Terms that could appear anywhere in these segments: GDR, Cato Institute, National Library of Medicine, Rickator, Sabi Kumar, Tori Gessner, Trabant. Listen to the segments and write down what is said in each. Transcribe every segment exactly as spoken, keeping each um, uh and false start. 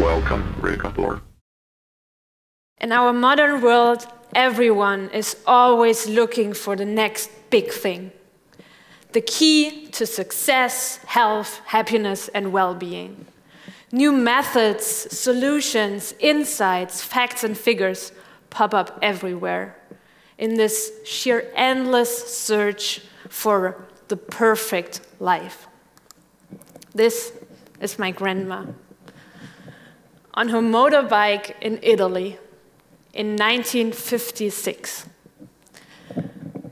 Welcome, Rickator. In our modern world, everyone is always looking for the next big thing. The key to success, health, happiness and well-being. New methods, solutions, insights, facts and figures pop up everywhere in this sheer endless search for the perfect life. This is my grandma on her motorbike in Italy in nineteen fifty-six,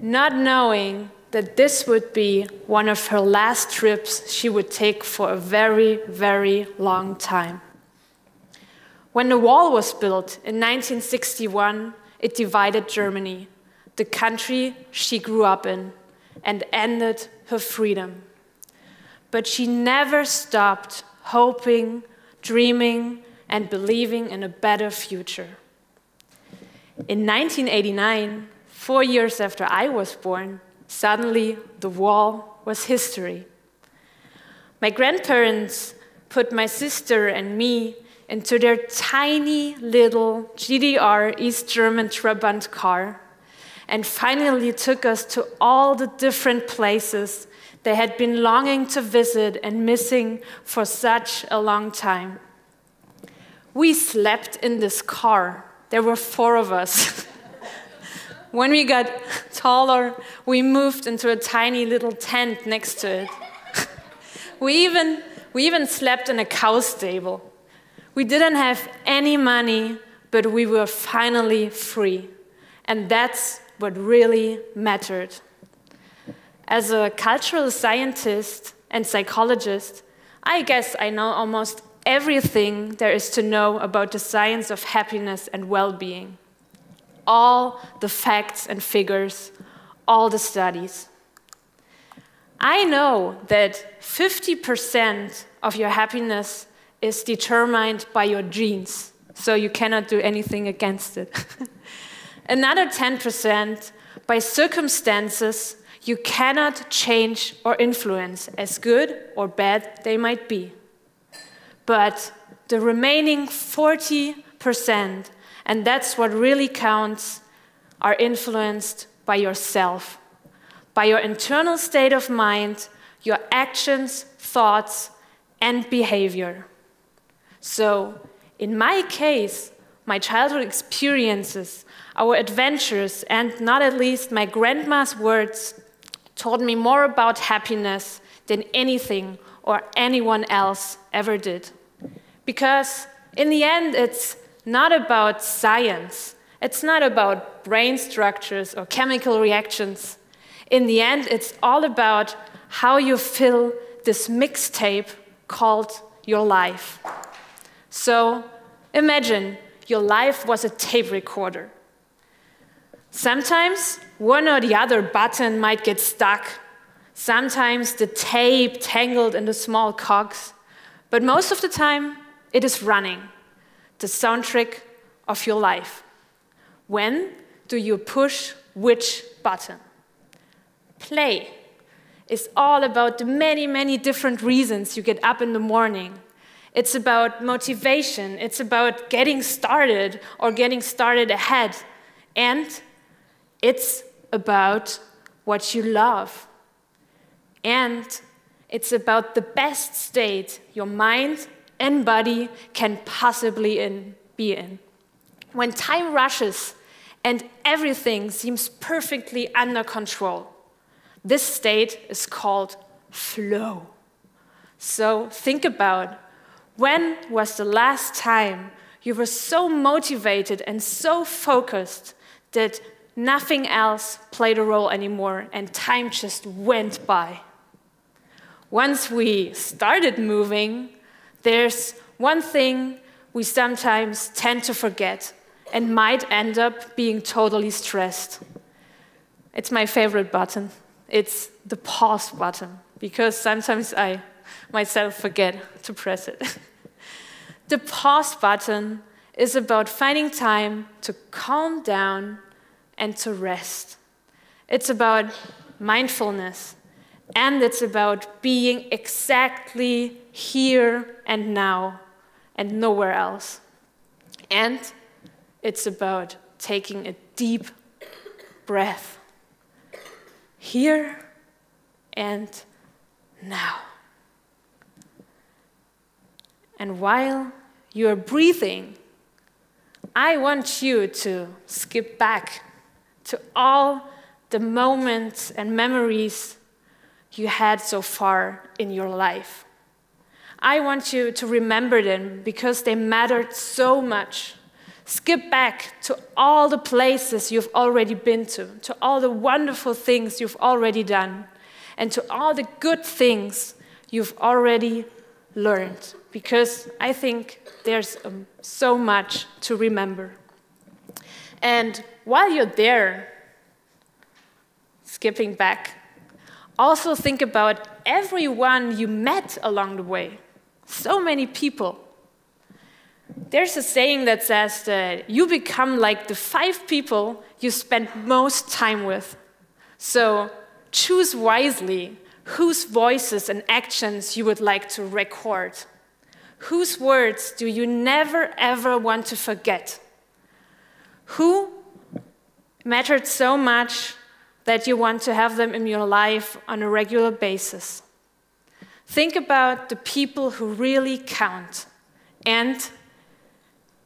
not knowing that this would be one of her last trips she would take for a very, very long time. When the wall was built in nineteen sixty-one, it divided Germany, the country she grew up in, and ended her freedom. But she never stopped hoping, dreaming, and believing in a better future. In nineteen eighty-nine, four years after I was born, suddenly, the wall was history. My grandparents put my sister and me into their tiny little G D R East German Trabant car and finally took us to all the different places they had been longing to visit and missing for such a long time. We slept in this car. There were four of us. When we got taller, we moved into a tiny little tent next to it. we, even, we even slept in a cow stable. We didn't have any money, but we were finally free. And that's what really mattered. As a cultural scientist and psychologist, I guess I know almost everything there is to know about the science of happiness and well-being. All the facts and figures, all the studies. I know that fifty percent of your happiness is determined by your genes, so you cannot do anything against it. Another ten percent by circumstances you cannot change or influence, as good or bad they might be. But the remaining forty percent, and that's what really counts, are influenced by yourself, by your internal state of mind, your actions, thoughts, and behavior. So, in my case, my childhood experiences, our adventures, and not at least my grandma's words told me more about happiness than anything or anyone else ever did. Because in the end, it's not about science. It's not about brain structures or chemical reactions. In the end, it's all about how you fill this mixtape called your life. So imagine your life was a tape recorder. Sometimes one or the other button might get stuck. Sometimes the tape tangled in the small cogs. But most of the time, it is running. The soundtrack of your life. When do you push which button? Play is all about the many, many different reasons you get up in the morning. It's about motivation. It's about getting started or getting started ahead. And it's about what you love. And it's about the best state your mind and body can possibly in, be in. When time rushes and everything seems perfectly under control, this state is called flow. So think about, when was the last time you were so motivated and so focused that nothing else played a role anymore and time just went by? Once we started moving, there's one thing we sometimes tend to forget and might end up being totally stressed. It's my favorite button. It's the pause button, because sometimes I myself forget to press it. The pause button is about finding time to calm down and to rest. It's about mindfulness, and it's about being exactly here and now, and nowhere else. And it's about taking a deep breath here and now. And while you are breathing, I want you to skip back to all the moments and memories you had so far in your life. I want you to remember them because they mattered so much. Skip back to all the places you've already been to, to all the wonderful things you've already done, and to all the good things you've already learned, because I think there's um, so much to remember. And while you're there, skipping back, also think about everyone you met along the way. So many people. There's a saying that says that you become like the five people you spend most time with. So choose wisely whose voices and actions you would like to record. Whose words do you never, ever want to forget? Who mattered so much that you want to have them in your life on a regular basis? Think about the people who really count and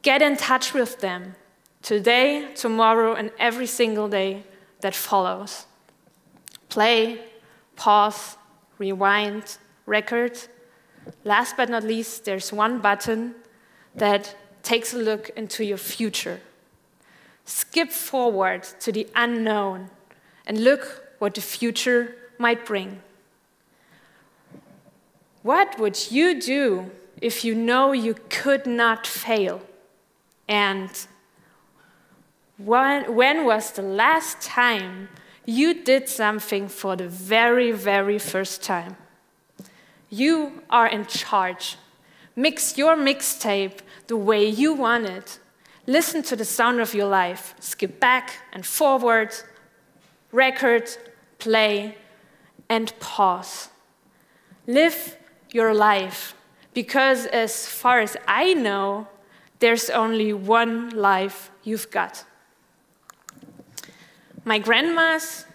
get in touch with them today, tomorrow, and every single day that follows. Play, pause, rewind, record. Last but not least, there's one button that takes a look into your future. Skip forward to the unknown and look what the future might bring. What would you do if you know you could not fail? And when was the last time you did something for the very, very first time? You are in charge. Mix your mixtape the way you want it. Listen to the sound of your life. Skip back and forward. Record, play, and pause. Live your life, because as far as I know, there's only one life you've got. My grandma's,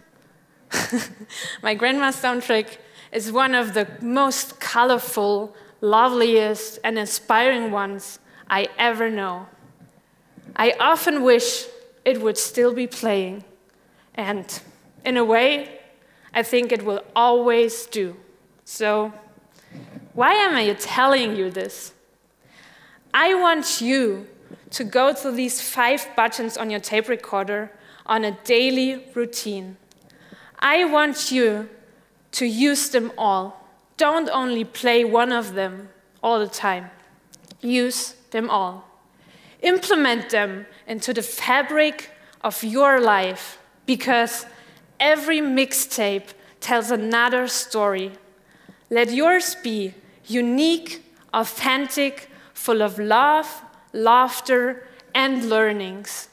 my grandma's soundtrack is one of the most colorful, loveliest, and inspiring ones I ever know. I often wish it would still be playing. And in a way, I think it will always do. So why am I telling you this? I want you to go through these five buttons on your tape recorder on a daily routine. I want you to use them all. Don't only play one of them all the time. Use them all. Implement them into the fabric of your life, because every mixtape tells another story. Let yours be unique, authentic, full of love, laughter, and learnings.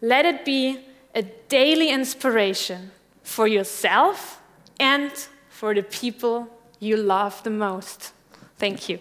Let it be a daily inspiration for yourself and for the people you love the most. Thank you.